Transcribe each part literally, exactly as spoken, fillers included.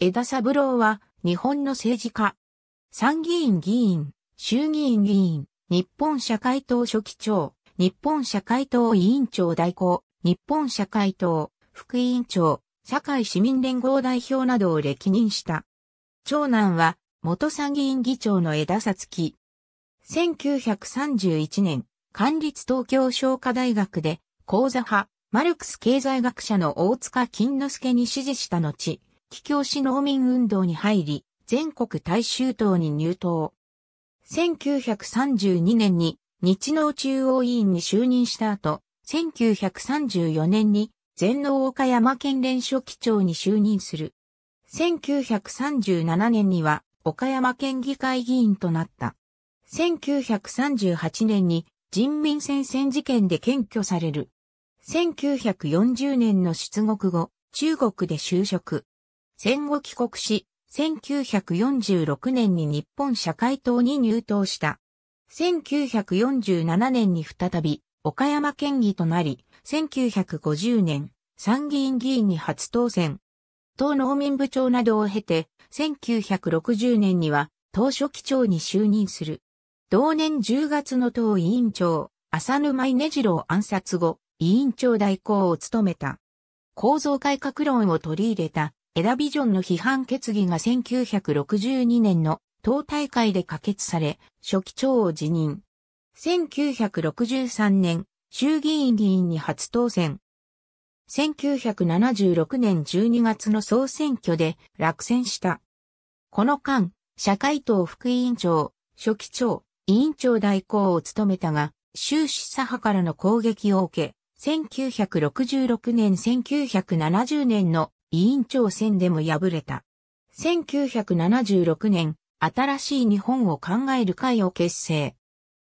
江田三郎は、日本の政治家。参議院議員、衆議院議員、日本社会党書記長、日本社会党委員長代行、日本社会党、副委員長、社会市民連合代表などを歴任した。長男は、元参議院議長の江田五月。せんきゅうひゃくさんじゅういちねん、官立東京商科大学で、講座派、マルクス経済学者の大塚金之助に師事した後、帰郷市農民運動に入り、全国大衆党に入党。せんきゅうひゃくさんじゅうにねんに日農中央委員に就任した後、せんきゅうひゃくさんじゅうよねんに全農岡山県連書記長に就任する。せんきゅうひゃくさんじゅうななねんには岡山県議会議員となった。せんきゅうひゃくさんじゅうはちねんに人民戦線事件で検挙される。せんきゅうひゃくよんじゅうねんの出国後、中国で就職。戦後帰国し、せんきゅうひゃくよんじゅうろくねんに日本社会党に入党した。せんきゅうひゃくよんじゅうななねんに再び岡山県議となり、せんきゅうひゃくごじゅうねん参議院議員に初当選。党農民部長などを経て、せんきゅうひゃくろくじゅうねんには党書記長に就任する。同年じゅうがつの党委員長、浅沼稲次郎暗殺後、委員長代行を務めた。構造改革論を取り入れた。江田ビジョンの批判決議がせんきゅうひゃくろくじゅうにねんの党大会で可決され、書記長を辞任。せんきゅうひゃくろくじゅうさんねん、衆議院議員に初当選。せんきゅうひゃくななじゅうろくねんじゅうにがつの総選挙で落選した。この間、社会党副委員長、書記長、委員長代行を務めたが、習氏左派からの攻撃を受け、せんきゅうひゃくろくじゅうろくねん、せんきゅうひゃくななじゅうねんの委員長選でも敗れた。せんきゅうひゃくななじゅうろくねん、新しい日本を考える会を結成。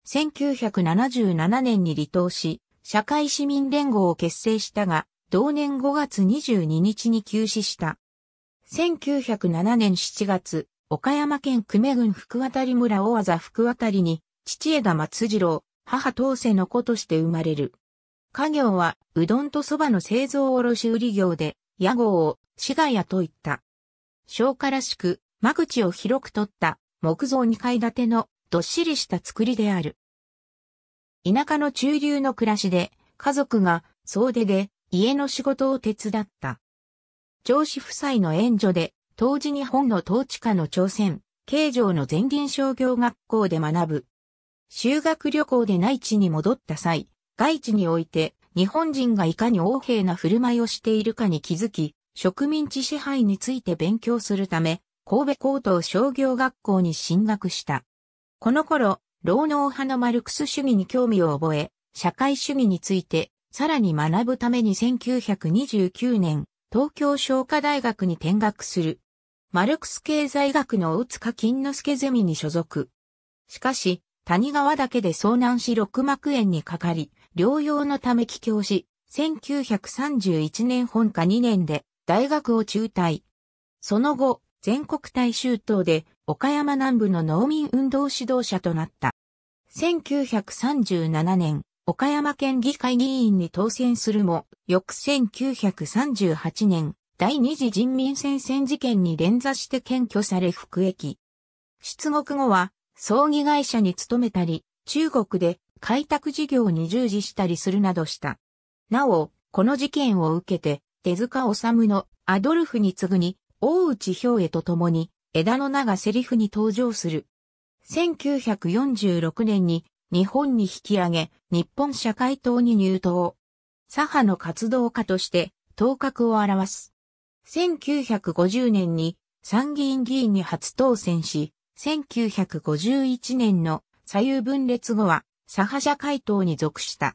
せんきゅうひゃくななじゅうななねんに離党し、社会市民連合を結成したが、同年ごがつにじゅうににちに急死した。せんきゅうひゃくななねんしちがつ、岡山県久米郡福渡村大字福渡に、父江田松次郎、母当世の子として生まれる。家業は、うどんとそばの製造卸売業で、屋号を滋賀屋と言った。商家らしく、間口を広く取った、木造にかい建ての、どっしりした造りである。田舎の中流の暮らしで、家族が総出で家の仕事を手伝った。長子夫妻の援助で、当時日本の統治下の朝鮮、京城の前林商業学校で学ぶ。修学旅行で内地に戻った際、外地において、日本人がいかに横柄な振る舞いをしているかに気づき、植民地支配について勉強するため、神戸高等商業学校に進学した。この頃、労農派のマルクス主義に興味を覚え、社会主義について、さらに学ぶためにせんきゅうひゃくにじゅうきゅうねん、東京商科大学に転学する。マルクス経済学の大塚金之助ゼミに所属。しかし、谷川岳で遭難し肋膜炎にかかり、療養のため帰郷し、せんきゅうひゃくさんじゅういちねん本科にねんで大学を中退。その後、全国大衆党で岡山南部の農民運動指導者となった。せんきゅうひゃくさんじゅうななねん、岡山県議会議員に当選するも、翌せんきゅうひゃくさんじゅうはちねん、第二次人民戦線事件に連座して検挙され服役。出国後は、葬儀会社に勤めたり、中国で、開拓事業に従事したりするなどした。なお、この事件を受けて、手塚治虫のアドルフに次ぐに、大内兵衛と共に、江田の名がセリフに登場する。せんきゅうひゃくよんじゅうろくねんに、日本に引き上げ、日本社会党に入党。左派の活動家として、頭角を現す。せんきゅうひゃくごじゅうねんに、参議院議員に初当選し、せんきゅうひゃくごじゅういちねんの左右分裂後は、左派社会党に属した。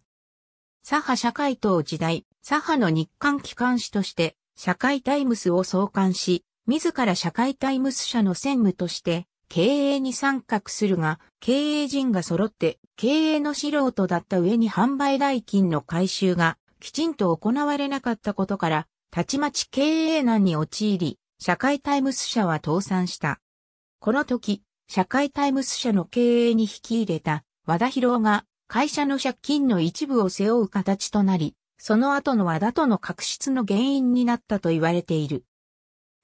左派社会党時代、左派の日刊機関紙として、社会タイムスを創刊し、自ら社会タイムス社の専務として、経営に参画するが、経営陣が揃って、経営の素人だった上に販売代金の回収が、きちんと行われなかったことから、たちまち経営難に陥り、社会タイムス社は倒産した。この時、社会タイムス社の経営に引き入れた、和田博が会社の借金の一部を背負う形となり、その後の和田との確執の原因になったと言われている。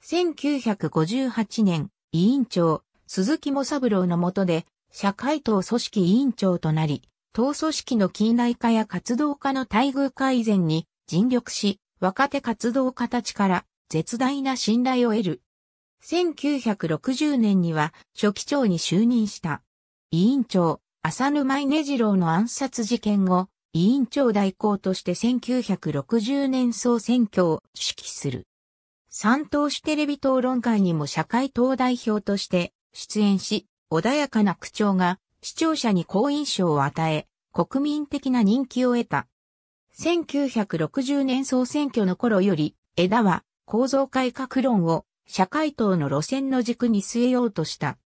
せんきゅうひゃくごじゅうはちねん、委員長、鈴木茂三郎の下で、社会党組織委員長となり、党組織の近代化や活動家の待遇改善に尽力し、若手活動家たちから絶大な信頼を得る。せんきゅうひゃくろくじゅうねんには書記長に就任した。委員長、浅沼稲次郎の暗殺事件後、委員長代行としてせんきゅうひゃくろくじゅうねん総選挙を指揮する。三党首テレビ討論会にも社会党代表として出演し、穏やかな口調が視聴者に好印象を与え、国民的な人気を得た。せんきゅうひゃくろくじゅうねん総選挙の頃より、枝は構造改革論を社会党の路線の軸に据えようとした。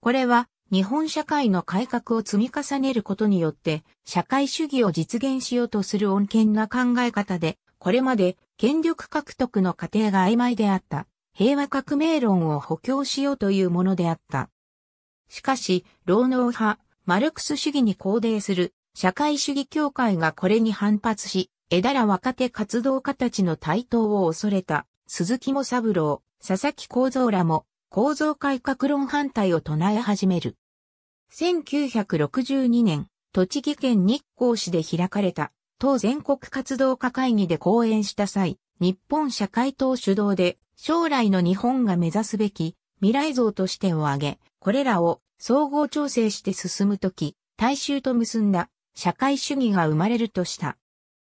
これは日本社会の改革を積み重ねることによって社会主義を実現しようとする穏健な考え方で、これまで権力獲得の過程が曖昧であった平和革命論を補強しようというものであった。しかし、労農派、マルクス主義に肯定する社会主義協会がこれに反発し、枝ら若手活動家たちの台頭を恐れた。鈴木茂三郎、佐々木耕三らも構造改革論反対を唱え始める。せんきゅうひゃくろくじゅうにねん、栃木県日光市で開かれた党全国活動家会議で講演した際、日本社会党主導で将来の日本が目指すべき未来像としてを挙げ、これらを総合調整して進むとき、大衆と結んだ社会主義が生まれるとした。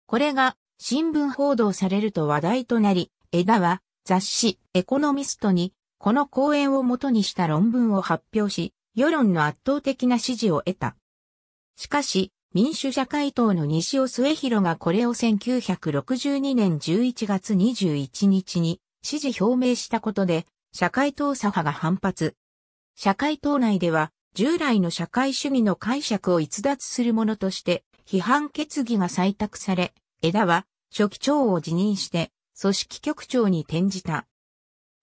これが新聞報道されると話題となり、枝は雑誌エコノミストにこの講演を元にした論文を発表し、世論の圧倒的な支持を得た。しかし、民主社会党の西尾末広がこれをせんきゅうひゃくろくじゅうにねんじゅういちがつにじゅういちにちに支持表明したことで、社会党左派が反発。社会党内では、従来の社会主義の解釈を逸脱するものとして、批判決議が採択され、枝は書記長を辞任して、組織局長に転じた。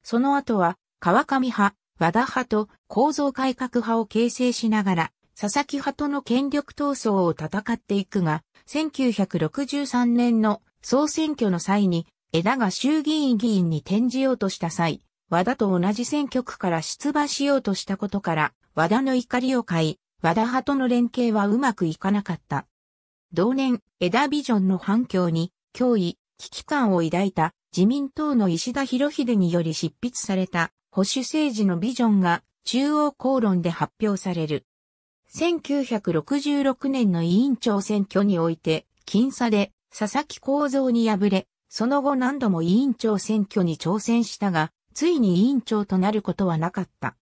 その後は、川上派、和田派と構造改革派を形成しながら、佐々木派との権力闘争を戦っていくが、せんきゅうひゃくろくじゅうさんねんの総選挙の際に、枝が衆議院議員に転じようとした際、和田と同じ選挙区から出馬しようとしたことから、和田の怒りを買い、和田派との連携はうまくいかなかった。同年、枝ビジョンの反響に、脅威、危機感を抱いた自民党の石田博秀により執筆された保守政治のビジョンが中央公論で発表される。せんきゅうひゃくろくじゅうろくねんの委員長選挙において、僅差で佐々木耕三に敗れ、その後何度も委員長選挙に挑戦したが、ついに委員長となることはなかった。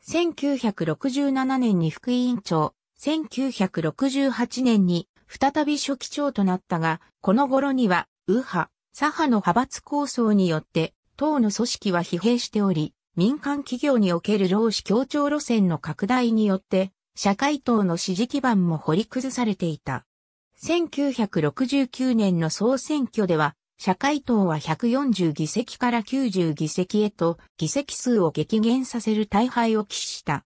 せんきゅうひゃくろくじゅうななねんに副委員長、せんきゅうひゃくろくじゅうはちねんに再び書記長となったが、この頃には、右派、左派の派閥抗争によって、党の組織は疲弊しており、民間企業における労使協調路線の拡大によって、社会党の支持基盤も掘り崩されていた。せんきゅうひゃくろくじゅうきゅうねんの総選挙では、社会党はひゃくよんじゅうぎせきからきゅうじゅうぎせきへと、議席数を激減させる大敗を喫した。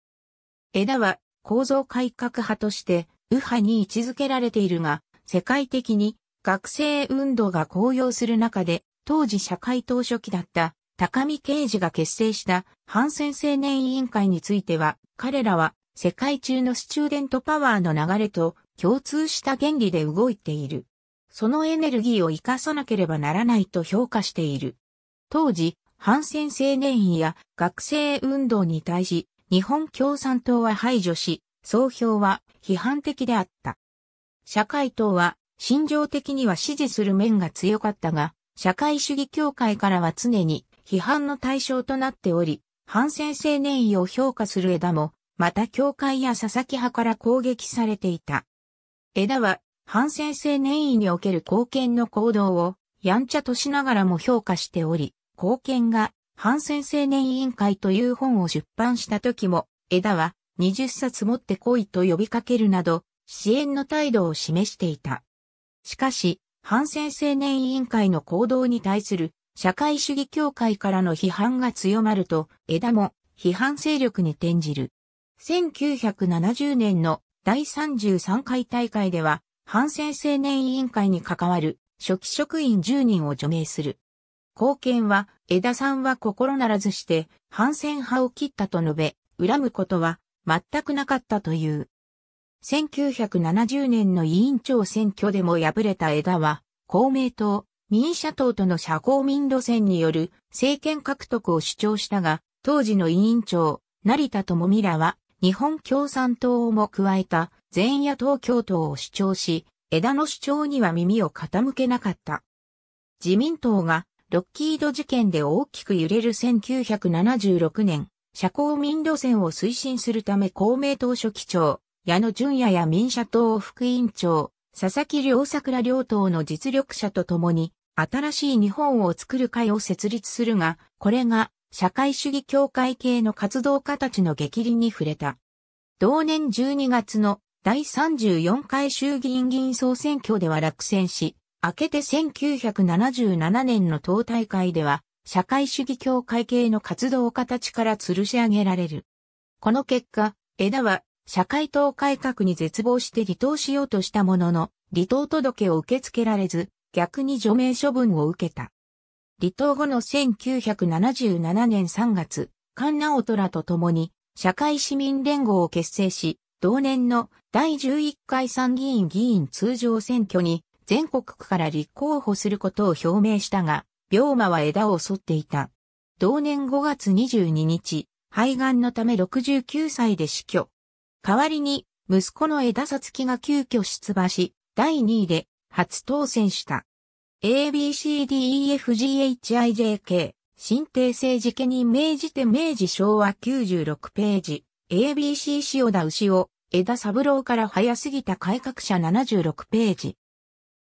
枝は、構造改革派として、右派に位置づけられているが、世界的に、学生運動が高揚する中で、当時社会党書記だった高見啓二が結成した反戦青年委員会については、彼らは世界中のスチューデントパワーの流れと共通した原理で動いている。そのエネルギーを生かさなければならないと評価している。当時、反戦青年委や学生運動に対し、日本共産党は排除し、総評は批判的であった。社会党は、心情的には支持する面が強かったが、社会主義協会からは常に批判の対象となっており、反戦青年委を評価する枝も、また協会や佐々木派から攻撃されていた。枝は、反戦青年委における貢献の行動を、やんちゃとしながらも評価しており、貢献が反戦青年委員会という本を出版した時も、枝はにじゅっさつ持ってこいと呼びかけるなど、支援の態度を示していた。しかし、反戦青年委員会の行動に対する社会主義協会からの批判が強まると、枝も批判勢力に転じる。せんきゅうひゃくななじゅうねんのだいさんじゅうさんかい大会では、反戦青年委員会に関わる書記職員じゅうにんを除名する。貢献は、江田さんは心ならずして、反戦派を切ったと述べ、恨むことは、全くなかったという。せんきゅうひゃくななじゅうねんの委員長選挙でも敗れた江田は、公明党、民社党との社公民路線による政権獲得を主張したが、当時の委員長、成田知美らは、日本共産党をも加えた全野党共闘を主張し、江田の主張には耳を傾けなかった。自民党がロッキード事件で大きく揺れるせんきゅうひゃくななじゅうろくねん、社公民路線を推進するため公明党書記長、矢野淳也や民社党副委員長、佐々木良桜両党の実力者と共に、新しい日本を作る会を設立するが、これが社会主義協会系の活動家たちの逆鱗に触れた。同年じゅうにがつのだいさんじゅうよんかい衆議院議員総選挙では落選し、明けてせんきゅうひゃくななじゅうななねんの党大会では、社会主義協会系の活動家たちから吊るし上げられる。この結果、江田は社会党改革に絶望して離党しようとしたものの、離党届を受け付けられず、逆に除名処分を受けた。離党後のせんきゅうひゃくななじゅうななねんさんがつ、菅直人らと共に社会市民連合を結成し、同年のだいじゅういっかい参議院議員通常選挙に全国区から立候補することを表明したが、病魔は江田を襲っていた。同年ごがつにじゅうににち、肺がんのためろくじゅうきゅうさいで死去。代わりに、息子の江田五月が急遽出馬し、だいにいで、初当選した。エービーシーディーイーエフジーエイチアイジェーケー、新帝政治家に命じて明治昭和きゅうじゅうろくページ、エービーシー 塩田牛尾、江田三郎から早すぎた改革者ななじゅうろくページ。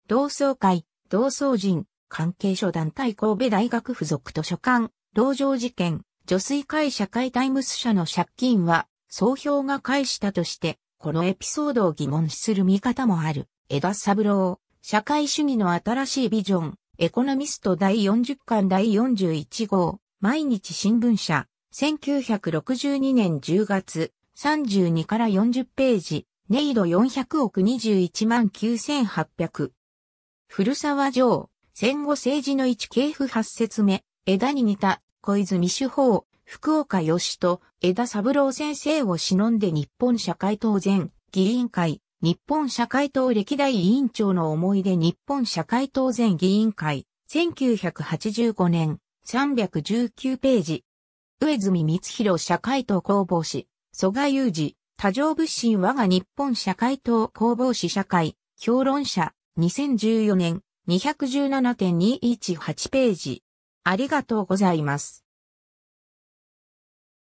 同窓会、同窓人、関係書団体神戸大学附属図書館、籠城事件、女水会社会タイムス社の借金は、総評が返したとして、このエピソードを疑問視する見方もある。江田三郎、社会主義の新しいビジョン、エコノミストだいよんじゅっかんだいよんじゅういちごう、毎日新聞社、せんきゅうひゃくろくじゅうにねんじゅうがつ、さんじゅうにからよんじゅうページ、ネイドよんひゃくおくにじゅういちまんきゅうせんはっぴゃく。古沢城、戦後政治の一系譜はっせつめ、江田に似た、小泉主峰、福岡義人、江田三郎先生を偲んで日本社会党前、議員会、日本社会党歴代委員長の思い出日本社会党前議員会、せんきゅうひゃくはちじゅうごねん、さんびゃくじゅうきゅうページ。上泉光弘社会党広報誌、曽我雄二、多情物心我が日本社会党広報誌社会、評論者、にせんじゅうよねん、にひゃくじゅうななてんにいちはちページ。ありがとうございます。